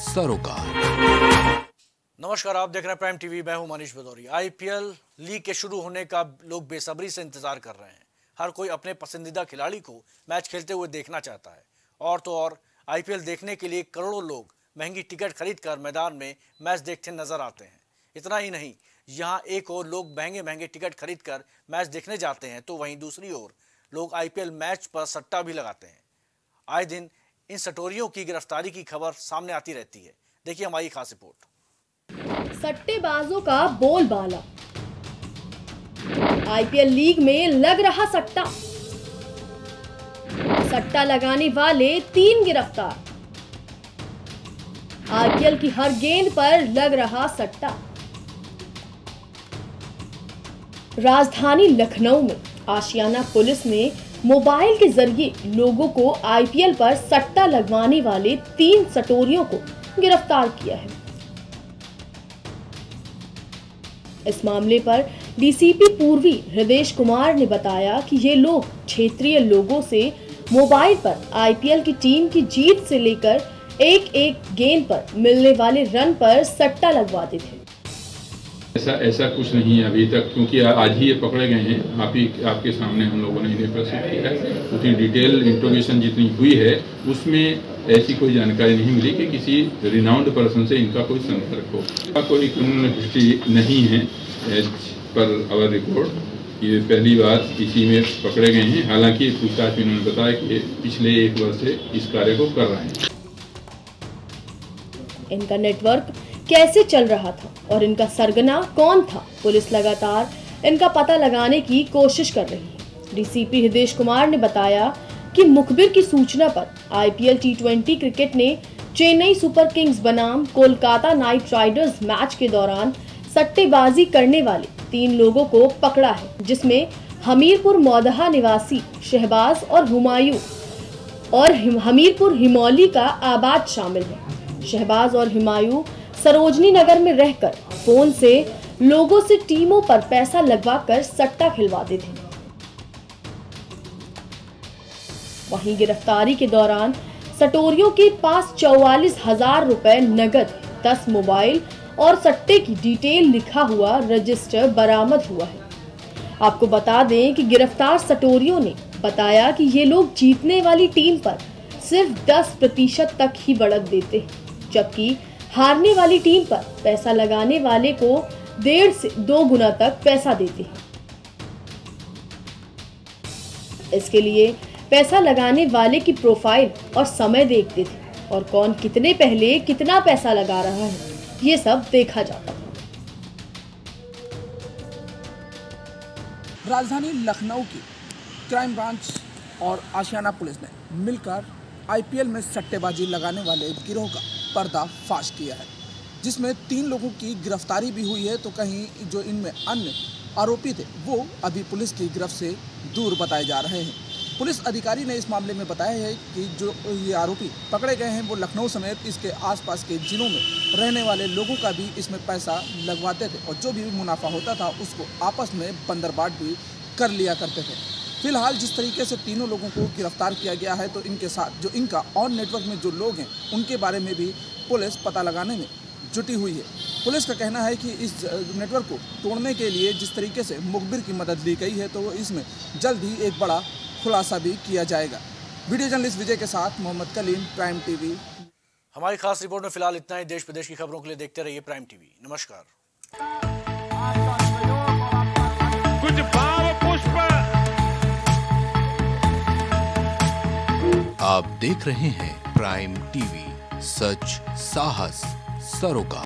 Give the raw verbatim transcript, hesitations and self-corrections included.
सरोकार। नमस्कार, आप देख रहे हैं प्राइम टीवी, मैं हूं मनीष बदोरी। आईपीएल लीग के शुरू होने का लोग बेसब्री से इंतजार कर रहे हैं। हर कोई अपने पसंदीदा खिलाड़ी को मैच खेलते हुए देखना चाहता है और तो और आईपीएल देखने के लिए करोड़ों लोग महंगी टिकट खरीदकर मैदान में मैच देखते नजर आते हैं। इतना ही नहीं, यहाँ एक ओर लोग महंगे महंगे टिकट खरीदकर मैच देखने जाते हैं तो वहीं दूसरी ओर लोग आईपीएल मैच पर सट्टा भी लगाते हैं। आए दिन इन सटोरियों की गिरफ्तारी की खबर सामने आती रहती है। देखिए हमारी खास रिपोर्ट। सट्टेबाजों का बोलबाला, आईपीएल लीग में लग रहा सट्टा, सट्टा लगाने वाले तीन गिरफ्तार। आईपीएल की हर गेंद पर लग रहा सट्टा। राजधानी लखनऊ में आशियाना पुलिस ने मोबाइल के जरिए लोगों को आईपीएल पर सट्टा लगवाने वाले तीन सटोरियों को गिरफ्तार किया है। इस मामले पर डीसीपी पूर्वी हिदेश कुमार ने बताया कि ये लोग क्षेत्रीय लोगों से मोबाइल पर आईपीएल की टीम की जीत से लेकर एक एक गेंद पर मिलने वाले रन पर सट्टा लगवाते थे। ऐसा ऐसा कुछ नहीं है अभी तक, क्योंकि आज ही ये पकड़े गए हैं। आप ही आपके सामने हम लोगों ने इन्हें प्रस्तुत किया है। उतनी डिटेल इंफॉर्मेशन जितनी हुई है उसमें ऐसी कोई जानकारी नहीं मिली कि किसी रिनाउंड पर्सन से इनका कोई संपर्क हो। इसका कोई क्रिमिनल हिस्ट्री नहीं है पर अवर रिपोर्ट। ये पहली बार इसी में पकड़े गए हैं। हालांकि पूछताछ में उन्होंने बताया कि पिछले एक वर्ष से इस कार्य को कर रहे हैं। इनका नेटवर्क कैसे चल रहा था और इनका सरगना कौन था, पुलिस लगातार इनका पता लगाने की कोशिश कर रही है। डीसीपी हिदेश कुमार ने बताया कि मुखबिर की सूचना पर आईपीएल टी ट्वेंटी क्रिकेट ने चेन्नई सुपर किंग्स बनाम कोलकाता नाइट राइडर्स मैच के दौरान सट्टेबाजी करने वाले तीन लोगों को पकड़ा है, जिसमें हमीरपुर मौदहा निवासी शहबाज और हुमायूं और हमीरपुर हिमौली का आबाद शामिल है। शहबाज और हुमायूं सरोजनी नगर में रहकर फोन से लोगों से टीमों पर पैसा लगवाकर सट्टा खिलवाते थे। वहीं गिरफ्तारी के दौरान सटोरियों के पास चौवालीस हजार रुपए नकद, दस मोबाइल और सट्टे की डिटेल लिखा हुआ रजिस्टर बरामद हुआ है। आपको बता दें कि गिरफ्तार सटोरियों ने बताया कि ये लोग जीतने वाली टीम पर सिर्फ दस प्रतिशत तक ही बढ़त देते हैं, जबकि हारने वाली टीम पर पैसा लगाने वाले को डेढ़ से दो गुना तक पैसा देते हैं। इसके लिए पैसा लगाने वाले की प्रोफाइल और समय देखते थे और कौन कितने पहले कितना पैसा लगा रहा है ये सब देखा जाता था। राजधानी लखनऊ की क्राइम ब्रांच और आशियाना पुलिस ने मिलकर आईपीएल में सट्टेबाजी लगाने वाले गिरोह का पर्दाफाश किया है, जिसमें तीन लोगों की गिरफ्तारी भी हुई है तो कहीं जो इनमें अन्य आरोपी थे वो अभी पुलिस की गिरफ्त से दूर बताए जा रहे हैं। पुलिस अधिकारी ने इस मामले में बताया है कि जो ये आरोपी पकड़े गए हैं वो लखनऊ समेत इसके आसपास के जिलों में रहने वाले लोगों का भी इसमें पैसा लगवाते थे और जो भी मुनाफा होता था उसको आपस में बंदरबाट भी कर लिया करते थे। फिलहाल जिस तरीके से तीनों लोगों को गिरफ्तार किया गया है तो इनके साथ जो इनका ऑन नेटवर्क में जो लोग हैं उनके बारे में भी पुलिस पता लगाने में जुटी हुई है। पुलिस का कहना है कि इस नेटवर्क को तोड़ने के लिए जिस तरीके से मुखबिर की मदद ली गई है तो इसमें जल्द ही एक बड़ा खुलासा भी किया जाएगा। वीडियो जर्नलिस्ट विजय के साथ मोहम्मद कलीम, प्राइम टीवी। हमारी खास रिपोर्ट में फिलहाल इतना ही। देश प्रदेश की खबरों के लिए देखते रहिए प्राइम टीवी। नमस्कार। कुछ भाव पुष्प आप देख रहे हैं प्राइम टीवी, सच साहस सरोकार।